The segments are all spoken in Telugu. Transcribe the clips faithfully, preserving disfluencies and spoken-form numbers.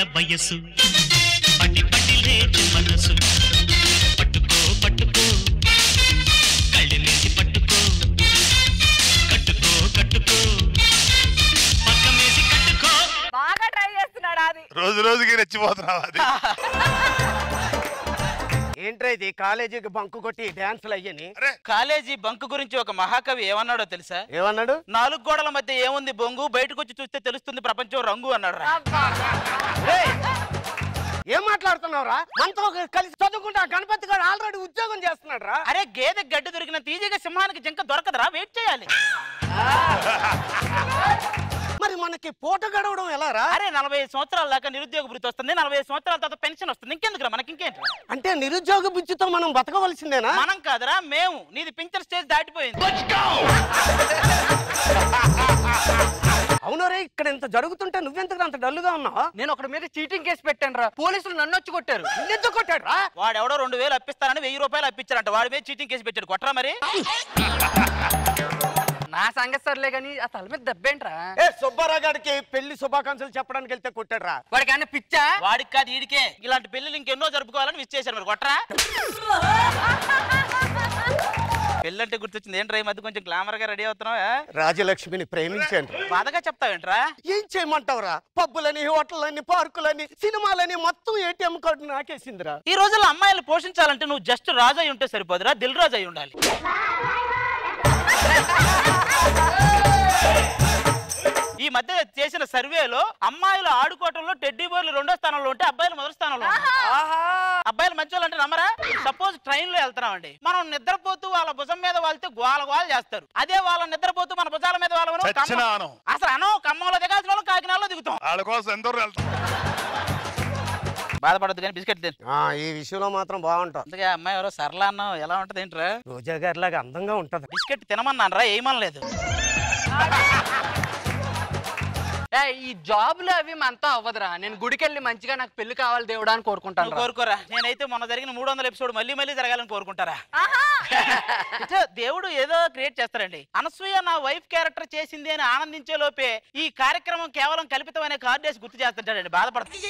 పెద్ద వయసు పడి పడి లేచి మనసు పట్టుకో పట్టుకో కళ్ళు లేచి పట్టుకో కట్టుకో కట్టుకో పక్కమేసి కట్టుకో బాగా ట్రై చేస్తున్నాడు అది రోజు రోజుకి రెచ్చిపోతున్నావు అది ఏంట్రైతే కాలేజీకి బంకు కొట్టి డాన్సులు అయ్యని కాలేజీ బంకు గురించి ఒక మహాకవి ఏమన్నాడో తెలుసా? ఏమన్నాడు? నాలుగు గోడల మధ్య ఏముంది బొంగు, బయటకు వచ్చి చూస్తే తెలుస్తుంది ప్రపంచం రంగు అన్నాడు. ఏం మాట్లాడుతున్నావురా? మనతో కలిసి చదువుకుంటా గణపతి గారు ఆల్రెడీ ఉద్యోగం చేస్తున్నాడు రా. అరే గేదె గడ్డి దొరికిన తీజీగా సింహానికి జింక దొరకదురా, వెయిట్ చేయాలి. మరి మనకి పూట గడవడం ఎలా రా? అరే నలభై సంవత్సరాల దాకా నిరుద్యోగ భృతి వస్తుంది, నలభై సంవత్సరాల తర్వాత పెన్షన్ వస్తుంది, ఇంకెందుకురా మనకి ఇంకేంటి? అంటే నిరుద్యోగ భృతితో మనం బతకవలసిందేనా? మనం కాదురా మేము, నీది పింఛన్ స్టేజ్ దాటిపోయింది. అవునరే ఇక్కడ ఇంత జరుగుతుంటే నువ్వెందుకు అంత డల్లుగా ఉన్నావు? నేను ఒకటి మీద చీటింగ్ కేసు పెట్టాను రా, పోలీసులు నన్ను వచ్చి కొట్టారు. ఎందుకు కొట్టాడు రా? వాడెవడో రెండు వేలు అప్పిస్తానని వెయ్యి రూపాయలు అప్పించారంట, వాడి మీద చీటింగ్ కేసు పెట్టాడు, కొట్టరా మరి. నా సంగతి సర్లే గానీ ఆ తల మీద దెబ్బేంట్రా? ఏ సుబ్బారావు గారికి పెళ్లి శుభాకాంక్షలు చెప్పడానికి వెళ్తే కొట్టాడు రా. వాడికి అన్న పిచ్చా? వాడికి కాదు ఈడికే. ఇలాంటి పెళ్లిలు ఇంకెన్నో జరుపుకోవాలని విష్ చేశారు, మరి కొట్టరా. పెళ్ళంటే గుర్తొచ్చింది, ఏంట్రా ఈ మధ్య కొంచెం గ్లామర్ గా రెడీ అవుతున్నావా? రాజలక్ష్మిని ప్రేమించాను. బాధగా చెప్తావేంట్రా? ఏం చేయమంటావురా, పబ్బులని హోటళ్ళని పార్కులని సినిమాలని మొత్తం ఏటీఎం కార్డు నాకేసిందిరా. ఈ రోజుల్లో అమ్మాయిలు పోషించాలంటే నువ్వు జస్ట్ రాజు అయి ఉంటే సరిపోదురా, దిల్ రాజు అయి ఉండాలి. ఈ మధ్య చేసిన సర్వేలో అమ్మాయిలు ఆడుకోవటంలో టెడ్డీ బోర్లు రెండో స్థానంలో ఉంటే అబ్బాయిలు మొదటి స్థానంలో. అబ్బాయిలు మంచోళ్ళు అంటే నమ్మరా? సపోజ్ ట్రైన్ లో వెళ్తున్నామండి, మనం నిద్రపోతూ వాళ్ళ భుజం మీద వాళ్ళతో గోల గోల చేస్తారు, అదే వాళ్ళ నిద్రపోతూ మన భుజాల మీద వాళ్ళు అసలు అనో ఖమ్మంలో దిగాల్సిన వాళ్ళు కాకినాడలో దిగుతాం. వాళ్ళ కోసం ఎంతో బాధపడద్దు కానీ బిస్కెట్ ఈ విషయంలో మాత్రం బాగుంటాం. అందుకే అమ్మాయి ఎవరో సర్లా అన్నావు, ఎలా ఉంటది ఏంట్రా? రోజా గారి లాగా అందంగా ఉంటది. బిస్కెట్ తినమన్నాను రా, ఏమనలేదు. ఈ జాబ్లు అవి మనతో అవ్వదురా, నేను గుడికెళ్ళి మంచిగా నాకు పెళ్లి కావాలి దేవుడా అని కోరుకుంటాను. కోరుకోరా, నేనైతే మొన్న జరిగిన మూడు వందల ఎపిసోడ్ మళ్ళీ మళ్ళీ జరగాలని కోరుకుంటారా? దేవుడు ఏదో క్రియేట్ చేస్తారండి. అనసూయ నా వైఫ్ క్యారెక్టర్ చేసింది అని ఆనందించే లోపే ఈ కార్యక్రమం కేవలం కల్పితం అనే కార్డు వేసి గుర్తు చేస్తుంటాడండి, బాధపడతాడు.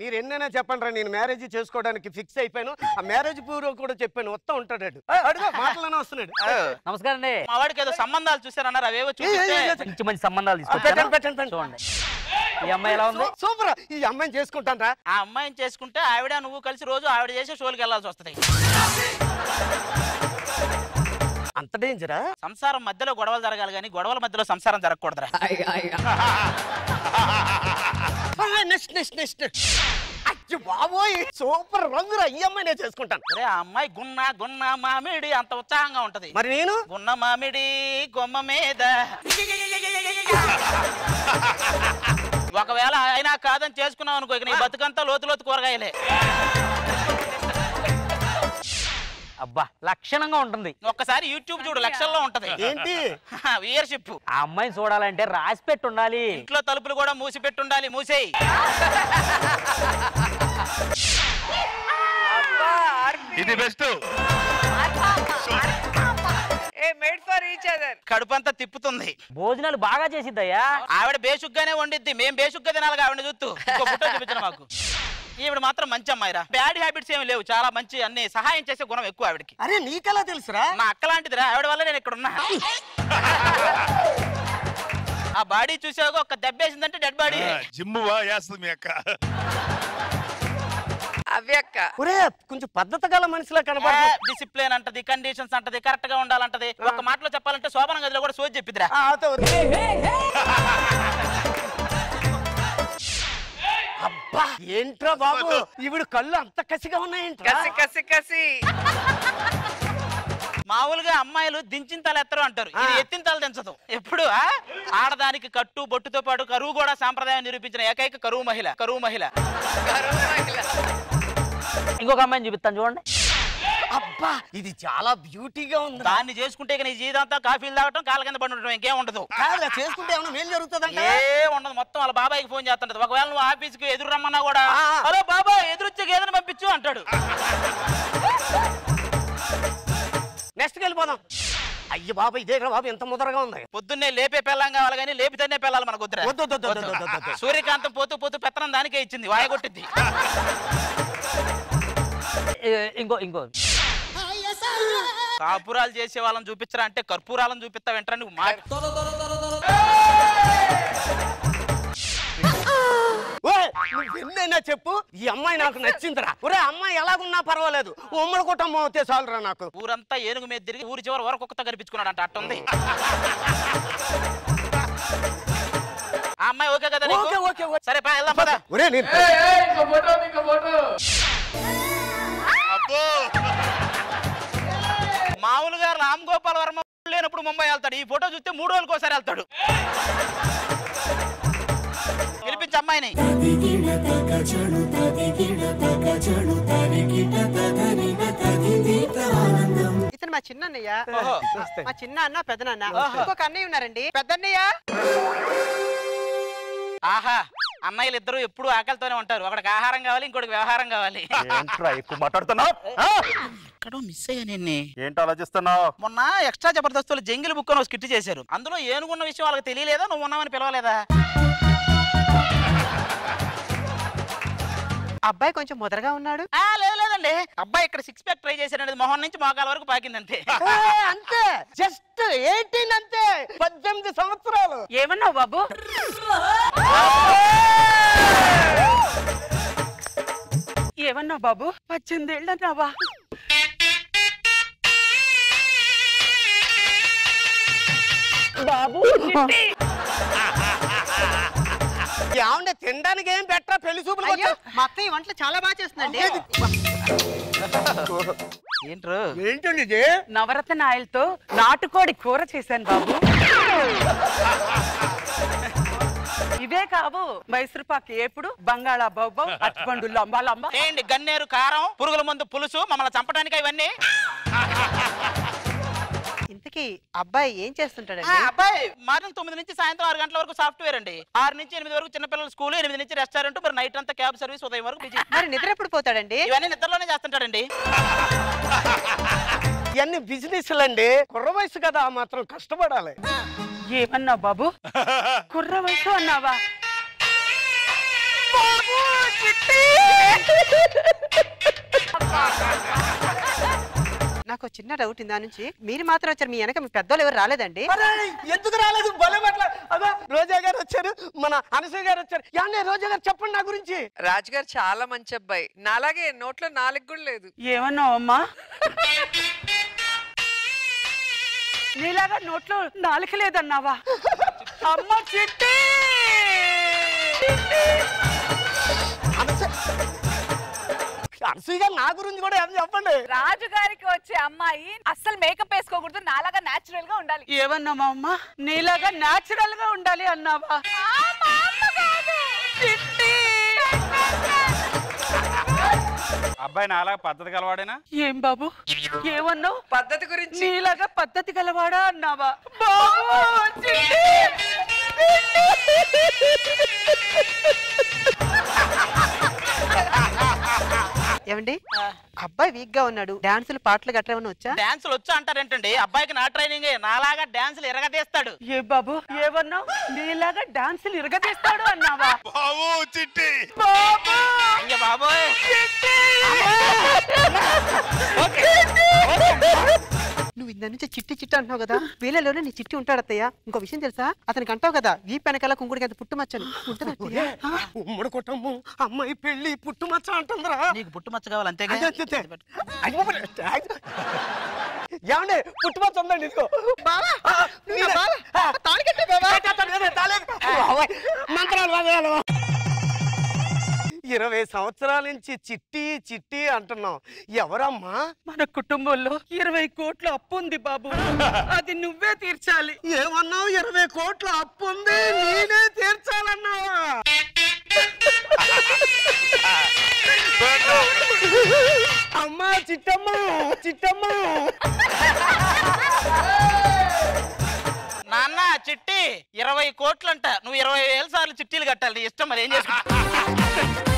మీరు ఎన్నైనా చెప్పండి రా, నేను మ్యారేజ్ చేసుకోవడానికి ఫిక్స్ అయిపోయాను, ఆ మ్యారేజ్ పూర్వం కూడా చెప్పాను, మొత్తం ఉంటాడు అడుగు మాటలోనే వస్తున్నాడు. నమస్కారం అండి, మా వాడికి ఏదో సంబంధాలు చూసారన్నారు, అవేవో మంచి మంచి సంబంధాలు చూడండి. ఈ అమ్మాయి ఎలా ఉంది? సూపర్. ఈ అమ్మాయిని చేసుకుంటాను రా. ఆ అమ్మాయిని చేసుకుంటే ఆవిడ నువ్వు కలిసి రోజు ఆవిడ చేసే షోలకి వెళ్ళాల్సి వస్తుంది. అంత డేంజరా? సంసారం మధ్యలో గొడవలు జరగాలి కానీ గొడవల మధ్యలో సంసారం జరగకూడదురా. నెక్స్ట్ నెక్స్ట్ నెక్స్ట్ అచ్చి బాబోయ్ సూపర్ రంగురా, ఈ అమ్మాయి నేను చేసుకుంటాను. అరే ఆ అమ్మాయి గున్నా గున్నా మామిడి అంత ఉత్సాహంగా ఉంటది, మరి నేను గున్న మామిడి గొమ్మ మీద ఒకవేళ అయినా కాదని చేసుకున్నావు అనుకో, ఇక నీ బతుకంతా లోతు లోతు కూరగాయలే. అబ్బా లక్షణంగా ఉంటుంది, ఒక్కసారి యూట్యూబ్ చూడు లక్షల్లో ఉంటది. ఏంటి వ్యూయర్షిప్? ఆ అమ్మాయిని చూడాలంటే రాసి పెట్టి ఉండాలి, ఇంట్లో తలుపులు కూడా మూసి పెట్టి ఉండాలి. మూసేయి. ఇది బెస్ట్. కడుపంతా తిప్పుతుంది. భోజనాలు బాగా చేసిద్దయ్యా, ఆవిడ బేషుగ్గానే వండిద్ది, మేము బేషుగ్గా తినాలి. ఆవిడ చూస్తూ ఇంకో ఫోటో చూపించండి మాకు. ఈవిడ మాత్రం మంచి అమ్మాయిరా, బ్యాడ్ హ్యాబిట్స్ ఏమి లేవు, చాలా మంచి, అన్ని సహాయం చేసే గుణం ఎక్కువ ఆవిడకి. అరే నీకెలా తెలుసురా? మా అక్క లాంటిదిరా, ఆవిడ వల్ల నేను ఇక్కడ ఉన్నా. ఆ బాడీ చూసావు, ఒక దెబ్బేసిందంటే డెడ్ బాడీ. జిమ్ మీ అక్క అవి అక్క కొంచెం పద్ధతి గల మనిషిలా కనబడ, డిసిప్లిన్ అంటది, కండిషన్స్ అంటది, కరెక్ట్ గా ఉండాలంటది. ఒక మాటలో చెప్పాలంటే శోభన గదిలో కూడా సోది చెప్పిద్దిరా. అబ్బా ఏంట్రా బాబు ఈవిడ కళ్ళు అంత కసిగా ఉన్నాయంట. కసి కసి కసి మామూలుగా అమ్మాయిలు దించిన తల ఎత్తరు అంటారు, ఇది ఎత్తిన తల దించదు ఎప్పుడు. ఆడదానికి కట్టు బొట్టుతో పాటు కరువు కూడా సాంప్రదాయం నిరూపించిన ఏకైక కరువు మహిళ. కరువు మహిళ ఇంకొక అమ్మాయిని చూపిస్తాను చూడండి. అబ్బా ఇది చాలా బ్యూటీగా ఉంది, దాన్ని చేసుకుంటే నీ జీవితంతో కాఫీలు తాగటం, కాళ్ళ కింద పడి ఉండటం, ఇంకేం ఉండదు. చేసుకుంటే ఏమైనా మేలు జరుగుతుందంటే ఏ ఉండదు. మొత్తం వాళ్ళ బాబాయ్కి ఫోన్ చేస్తుంటది, ఒకవేళ నువ్వు ఆఫీస్కి ఎదురు రమ్మన్నా కూడా హలో బాబాయ్ ఎదురుచ్చే గేదెని పంపించు అంటాడు. నెక్స్ట్కి వెళ్ళిపోదాం. అయ్య బాబు ఇదే కదా బాబు ఎంత ముదరగా ఉంది. పొద్దున్నే లేపే పెళ్ళం కావాలి కానీ లేపితేనే పెళ్ళాలి మన గుద్ర. సూర్యకాంతం పోతూ పోతూ పెత్తనం దానికే ఇచ్చింది వాయగొట్టింది. ఇంకో ఇంకో కాపురాలు చేసే వాళ్ళని చూపించరా అంటే కర్పూరాలను చూపిస్తా వెంటనే నువ్వు మా ఎన్నైనా చెప్పు. ఈ అమ్మాయి నాకు నచ్చిందిరా. ఒరే అమ్మాయి ఎలాగున్నా పర్వాలేదు ఉమ్మడి కుటుంబం అయితే చాలురా నాకు. ఊరంతా ఏనుగు మీద తిరిగి ఊరి చివరి వరకు ఒక్కతో కనిపించుకున్నాడంట అట్టుంది ఆ అమ్మాయి. ఓకే కదా ఓకే ఓకే సరే పా వెళ్దాం పద. ఒరే నేను మామూలుగా రామ్ గోపాల్ వర్మ లేనప్పుడు ముంబై వెళ్తాడు. ఈ ఫోటో చూస్తే మూడు రోజులకు ఒకసారి వెళ్తాడు. పిలిపించ అమ్మాయిని. ఇతను మా చిన్నయ్య, మా చిన్న అన్న పెద్ద నాన్న, ఇంకొక అన్నయ్య ఉన్నారండి పెద్దన్నయ్య. ఆహా అమ్మాయిలు ఇద్దరు ఎప్పుడు ఆకలితోనే ఉంటారు. ఒకటికి ఆహారం కావాలి, ఇంకోటికి వ్యవహారం కావాలి. మొన్న ఎక్స్ట్రా జబర్దస్తులు జంగిల్ బుక్ అని స్కిట్ చేశారు. అందులో ఏనుగున్న విషయం వాళ్ళకి తెలియలేదా? నువ్వు ఉన్నావని పిలవలేదా? అబ్బాయి కొంచెం ముదరగా ఉన్నాడు. లేదండి అబ్బాయి ఇక్కడ సిక్స్ ప్యాక్ ట్రై చేశాడు. మొహన్ నుంచి మోకాల వరకు పాకింది అంతే. అంతే జస్ట్ ఎయిటీన్ అంతే, పద్దెనిమిది సంవత్సరాలు. ఏమన్నావు బాబు? ఏమన్నావు బాబు? పద్దెనిమిది ఏళ్ళు అన్నావా? బాబు ఏమంటే తినడానికి ఏం పెట్టరా? పెళ్లి చూపులు మా అత్త ఈ వంటలు చాలా బాగా చేస్తుందండి. ఏంటండి ఇది? నవరత్న ఆయిల్తో నాటుకోడి కూర చేశాను బాబు. ఇవే కావు మైసూర్ పాక్ ఎప్పుడు బంగాళా బాబా అటుపండు లంబాలంబా ఏంటి గన్నేరు కారం పురుగుల మందు పులుసు మమ్మల్ని చంపడానికి ఇవన్నీ. ఇంతకీ అబ్బాయి ఏం చేస్తుంటాడు? అబ్బాయి మార్నింగ్ తొమ్మిది నుంచి సాయంత్రం ఆరు గంటల వరకు సాఫ్ట్వేర్ అండి. ఆరు నుంచి ఎనిమిది వరకు చిన్నపిల్లల స్కూల్, ఎనిమిది నుంచి రెస్టారెంట్, మరి నైట్ అంతా క్యాబ్ సర్వీస్, ఉదయం వరకు బిజీ. మరి నిద్ర ఎప్పుడు పోతాడండి? ఇవన్నీ నిద్రలోనే చేస్తుంటాడండి. ఇవన్నీ బిజినెస్లండి. కుర్ర వయసు కదా మాత్రం కష్టపడాలి. ఏమన్నావు బాబు? కుర్ర వయసు అన్నావా? నాకు చిన్న డౌట్. ఇందా నుంచి మీరు మాత్రం వచ్చారు, మీ వెనక మీ పెద్దోళ్ళు ఎవరు రాలేదండి? ఎందుకు రాలేదు? రోజా గారు వచ్చారు, మన అనసూయ గారు వచ్చారు. రోజా గారు చెప్పండి నా గురించి. రాజు గారు చాలా మంచి అబ్బాయి, నాలాగే నోట్లో నాలుగు కూడా లేదు. ఏమన్నావు అమ్మా? నీలాగా నోట్లో నాలుగు లేదన్నావా? అమ్మ చిట్టి నా గురించి కూడా చెప్పండి. రాజు గారికి వచ్చే అమ్మాయి అస్సలు మేకప్ వేసుకోకూడదు, నాలాగా నేచురల్ గా ఉండాలి. ఏమన్నామా అమ్మా? నీలాగా నేచురల్ గా ఉండాలి అన్నావా? అబ్బాయి నాలాగా పద్ధతి గలవాడేనా? ఏం బాబు ఏమన్నావు? పద్ధతి గురించి నీలాగా పద్ధతి గలవాడా అన్నావా? ఏమండి అబ్బాయి వీక్ గా ఉన్నాడు, డాన్సులు పాటలు గట్రా వచ్చా? డాన్సులు వచ్చా అంటారేంటండి? అబ్బాయికి నా ట్రైనింగ్, నాలాగా డాన్సులు ఇరగదేస్తాడు. ఏ బాబు ఏమన్నావు? నీలాగా డాన్సులు ఇరగదేస్తాడు అన్నావా? బాబు చిట్టి బాబు ఇంక బాబు నువ్వు ఇంద నుంచి చిట్టి చిట్టి అంటున్నావు కదా, వీళ్ళలోనే నీ చిట్టి ఉంటాడు అత్తయ్య. ఇంకో విషయం తెలుసా? అతనికి అంటావు కదా వీ పెనకల కుంకుడికి అంత పుట్టుమచ్చను ఉమ్మడి కుటుంబం అమ్మాయి పెళ్లి పుట్టుమచ్చ అంటుందిరా. నీకు పుట్టుమచ్చ కావాలి అంతే కదా? ఏమండి పుట్టుమచ్చ ఉందండి ఇదిగో మంత్రాలు. ఇరవై సంవత్సరాల నుంచి చిట్టి చిట్టి అంటున్నావు, ఎవరమ్మా? మన కుటుంబంలో ఇరవై కోట్ల అప్పు ఉంది బాబు, అది నువ్వే తీర్చాలి. ఏమన్నావు? ఇరవై కోట్ల అప్పు ఉంది నేనే తీర్చాలన్నావా? అమ్మా చిట్టమ్మ చిట్టమ్మ నాన్న చిట్టి ఇరవై కోట్లంట, నువ్వు ఇరవై వేల సార్లు చిట్టీలు కట్టాలి. ఇష్టం మరి ఏం చేస్తా?